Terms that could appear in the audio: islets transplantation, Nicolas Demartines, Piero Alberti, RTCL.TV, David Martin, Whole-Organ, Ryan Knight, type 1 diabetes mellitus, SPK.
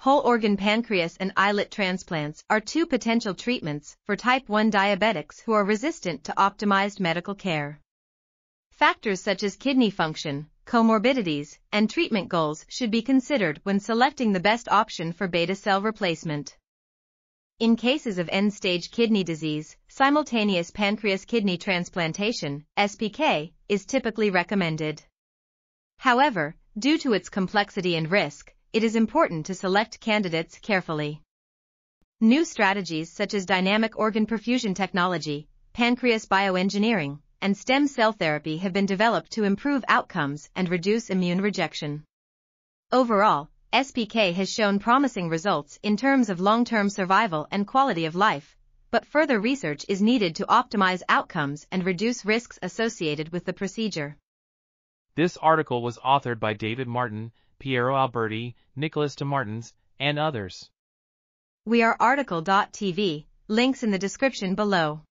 Whole organ pancreas and islet transplants are two potential treatments for type 1 diabetics who are resistant to optimized medical care. Factors such as kidney function, comorbidities, and treatment goals should be considered when selecting the best option for beta cell replacement. In cases of end-stage kidney disease, simultaneous pancreas-kidney transplantation (SPK) is typically recommended. However, due to its complexity and risk, it is important to select candidates carefully. New strategies such as dynamic organ perfusion technology, pancreas bioengineering, and stem cell therapy have been developed to improve outcomes and reduce immune rejection. Overall, SPK has shown promising results in terms of long-term survival and quality of life, but further research is needed to optimize outcomes and reduce risks associated with the procedure. This article was authored by David Martin, Piero Alberti, Nicolas Demartines, and others. We are RTCL.TV, links in the description below.